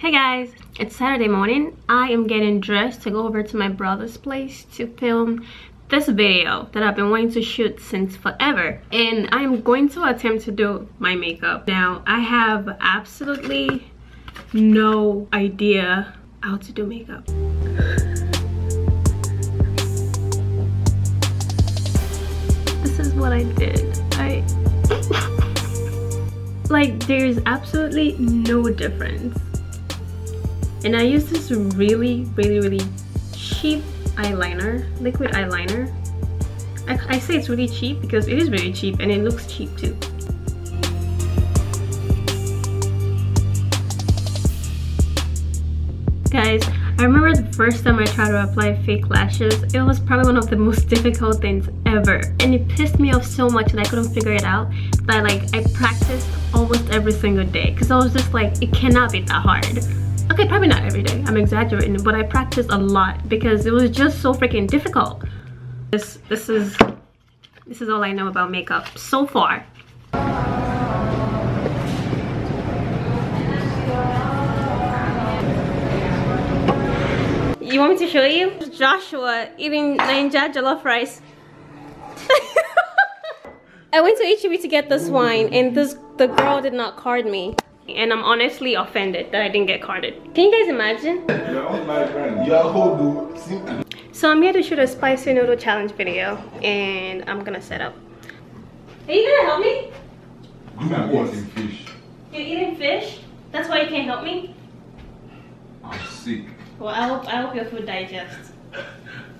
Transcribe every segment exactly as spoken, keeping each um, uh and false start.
Hey guys, it's Saturday morning. I am getting dressed to go over to my brother's place to film this video that I've been wanting to shoot since forever, and I'm going to attempt to do my makeup. Now, I have absolutely no idea how to do makeup. This is what I did. I like, there's absolutely no difference. And I use this really, really, really cheap eyeliner, liquid eyeliner. I, I say it's really cheap because it is really cheap and it looks cheap too. Guys, I remember the first time I tried to apply fake lashes, it was probably one of the most difficult things ever. And it pissed me off so much that I couldn't figure it out, that like I practiced almost every single day because I was just like, it cannot be that hard. Okay, probably not every day, I'm exaggerating, but I practiced a lot because it was just so freaking difficult. This this is this is all I know about makeup so far. You want me to show you? Joshua eating ninja jollof rice. I went to H E B to get this wine and this the girl did not card me. And I'm honestly offended that I didn't get carded. Can you guys imagine? You're all my friend. You're all do. So I'm here to shoot a spicy noodle challenge video, and I'm gonna set up. Are you gonna help me? I'm eating fish. You're eating fish? That's why you can't help me? I'm sick. Well, I hope, I hope your food digests.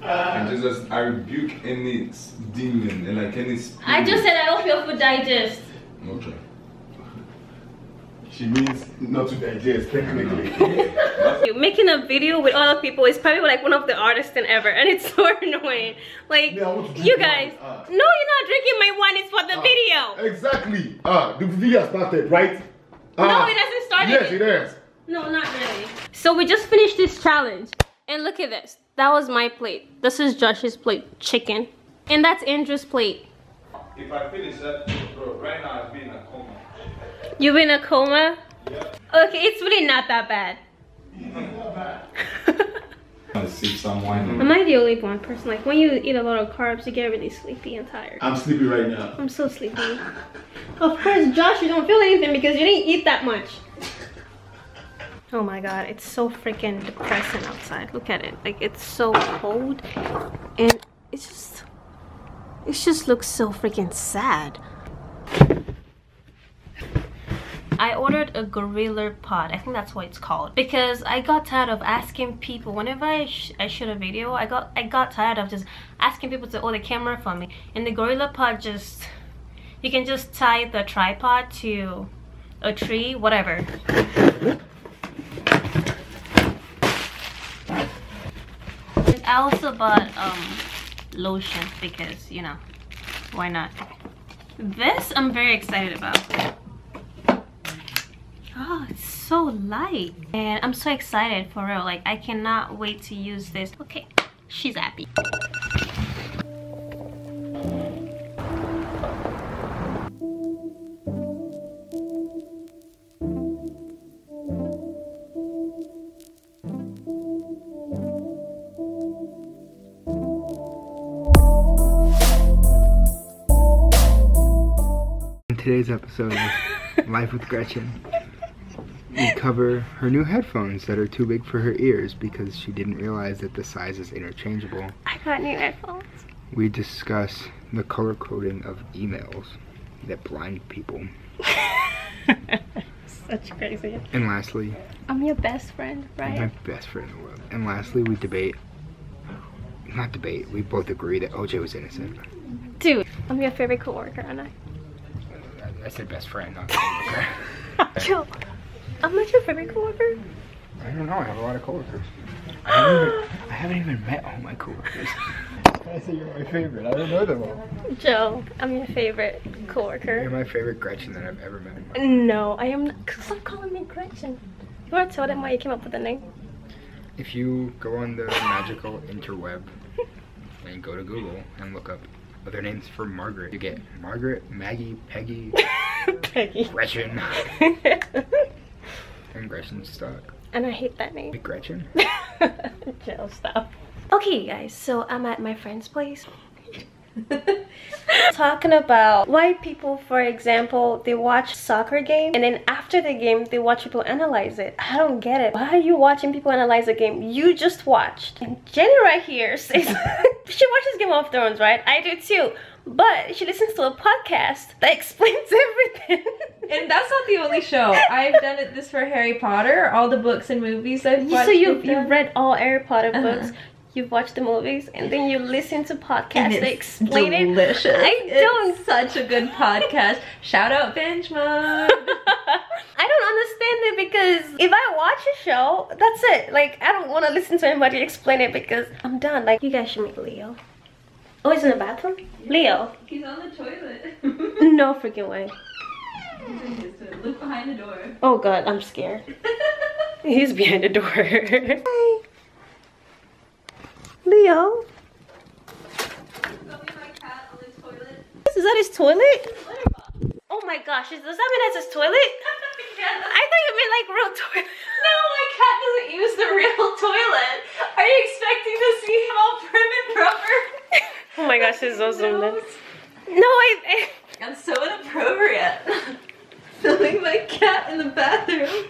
And uh, Jesus, I rebuke any demon and like any spirit. I just said I hope your food digests. Okay. She means not to digest, technically. Making a video with other people is probably like one of the hardest things ever, and it's so annoying. Like, yeah, you guys, uh, no, you're not drinking my wine, it's for the uh, video. Exactly. Ah, uh, the video started, right? Uh, no, it hasn't started. Yes, it has. No, not really. So we just finished this challenge, and look at this. That was my plate. This is Josh's plate, chicken, and that's Andrew's plate. If I finish that, bro, right now I've been in a coma. You've been in a coma? Yep. Okay, it's really not that bad. It's not bad. I sip some wine. Am I the only one person? Like, when you eat a lot of carbs, you get really sleepy and tired. I'm sleepy right now. I'm so sleepy. Of course, Josh, you don't feel anything because you didn't eat that much. Oh my god, it's so freaking depressing outside. Look at it. Like, it's so cold. And it's just... it just looks so freaking sad. I ordered a gorilla pod, I think that's what it's called, because I got tired of asking people whenever I, sh I shoot a video. I got I got tired of just asking people to hold the camera for me, and the gorilla pod, just you can just tie the tripod to a tree, whatever. I also bought um lotion because, you know, why not? This I'm very excited about. Oh, it's so light, and I'm so excited, for real. Like, I cannot wait to use this. Okay, she's happy. In today's episode of Life with Gretchen, we cover her new headphones that are too big for her ears because she didn't realize that the size is interchangeable. I got new headphones. We discuss the color coding of emails that blind people. Such crazy. And lastly... I'm your best friend, right? I'm my best friend in the world. And lastly, we debate... Not debate, we both agree that O J was innocent. Dude, I'm your favorite coworker, aren't I? I said best friend, not coworker. Chill. I'm not your favorite coworker. I don't know. I have a lot of coworkers. I haven't, even, I haven't even met all my coworkers. I say you're my favorite. I don't know them all. Joe, I'm your favorite coworker. You're my favorite Gretchen that I've ever met in my life. No, I am not. Stop calling me Gretchen. You want to tell them why you came up with the name? If you go on the magical interweb and go to Google and look up other names for Margaret, you get Margaret, Maggie, Peggy, Peggy, Gretchen. and Gretchen's stuck. And I hate that name. Like Gretchen? Chill, stop. Okay, guys, so I'm at my friend's place. Talking about why people, for example, they watch soccer game and then after the game they watch people analyze it. I don't get it. Why are you watching people analyze a game you just watched? And Jenny right here says she watches Game of Thrones, right? I do too, but she listens to a podcast that explains everything. And that's not the only show. I've done it this for Harry Potter, all the books and movies I've watched. So you've, you've read all Harry Potter books. Uh-huh. You've watched the movies and then you listen to podcasts that explain it. Delicious. I don't. It's such a good podcast. Shout out Benjamin. I don't understand it because if I watch a show, that's it. Like, I don't want to listen to anybody explain it because I'm done. Like, you guys should meet Leo. Oh, he's in the bathroom? Yeah. Leo. He's on the toilet. No freaking way. He's in his toilet. Look behind the door. Oh God, I'm scared. He's behind the door. Hi. Leo. Is that his toilet? Oh my gosh, does that mean that's his toilet? Yes. I thought you meant like real toilet. No, my cat doesn't use the real toilet. Are you expecting to see him all prim and proper? Oh my gosh, this is awesome. No, I, I... I'm so inappropriate. Filming my cat in the bathroom.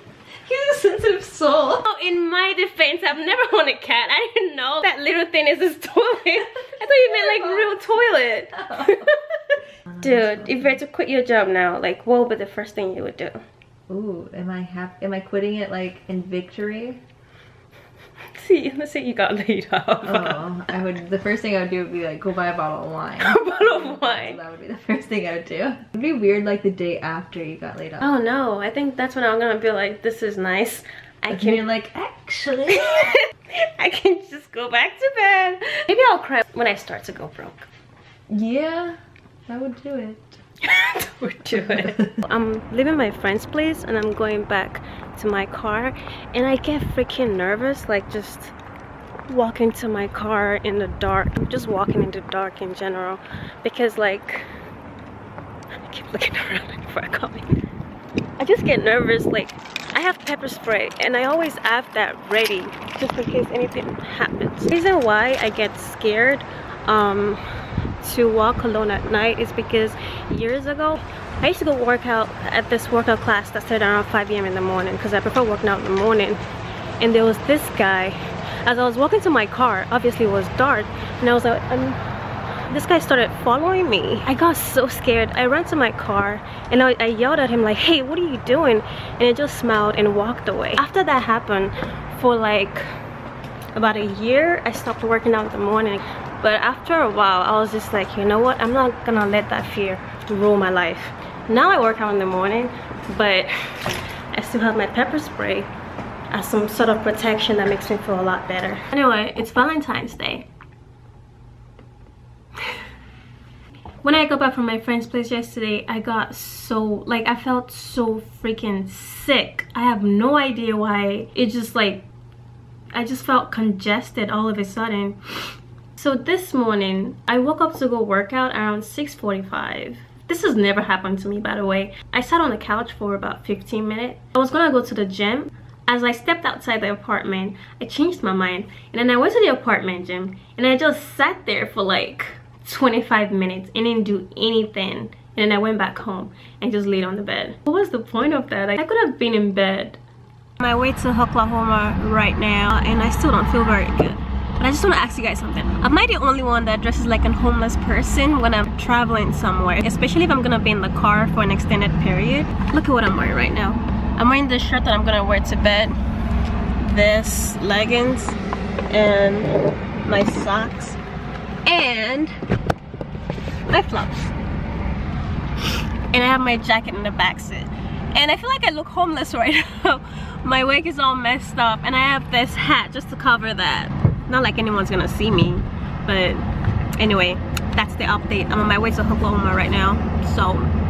He's a sensitive soul. Oh, in my defense, I've never owned a cat. I didn't know that little thing is his toilet. I thought you meant like real toilet. Oh. Dude, if you had to quit your job now, like what would be the first thing you would do? Ooh, am I happy? Am I quitting it like in victory? See, let's say you got laid off. Oh, I would. The first thing I would do would be like go buy a bottle of wine. A bottle of wine. So that would be the first thing I would do. It would be weird like the day after you got laid off. Oh no, I think that's when I'm gonna be like, this is nice. I can. You're like, actually, I can just go back to bed. Maybe I'll cry when I start to go broke. Yeah, that would do it. We're doing. I'm leaving my friend's place and I'm going back to my car and I get freaking nervous, like just walking to my car in the dark. I'm just walking in the dark in general because like I keep looking around before I come in. I just get nervous. Like I have pepper spray and I always have that ready just in case anything happens. The reason why I get scared um to walk alone at night is because years ago I used to go work out at this workout class that started around five A M in the morning because I prefer working out in the morning. And there was this guy, as I was walking to my car, obviously it was dark, and I was like, um, this guy started following me. I got so scared. I ran to my car and I, I yelled at him like, hey, what are you doing? And he just smiled and walked away. After that happened, for like about a year I stopped working out in the morning. But after a while, I was just like, you know what? I'm not gonna let that fear rule my life. Now I work out in the morning, but I still have my pepper spray as some sort of protection that makes me feel a lot better. Anyway, it's Valentine's Day. When I got back from my friend's place yesterday, I got so, like, I felt so freaking sick. I have no idea why. It just, like, I just felt congested all of a sudden. So this morning, I woke up to go work out around six forty-five. This has never happened to me, by the way. I sat on the couch for about fifteen minutes. I was gonna go to the gym. As I stepped outside the apartment, I changed my mind. And then I went to the apartment gym and I just sat there for like twenty-five minutes and didn't do anything. And then I went back home and just laid on the bed. What was the point of that? I could have been in bed. I'm on my way to Oklahoma right now and I still don't feel very good. But I just want to ask you guys something. Am I the only one that dresses like a homeless person when I'm traveling somewhere? Especially if I'm gonna be in the car for an extended period. Look at what I'm wearing right now. I'm wearing this shirt that I'm gonna wear to bed, this leggings, and my socks, and my flops. And I have my jacket in the back seat. And I feel like I look homeless right now. My wig is all messed up, and I have this hat just to cover that. Not like anyone's gonna see me, but anyway, that's the update. I'm on my way to Oklahoma right now, so